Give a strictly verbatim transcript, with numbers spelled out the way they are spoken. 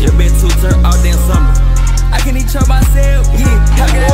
Your bitch too turn all damn summer. I can eat chop myself, yeah. How can I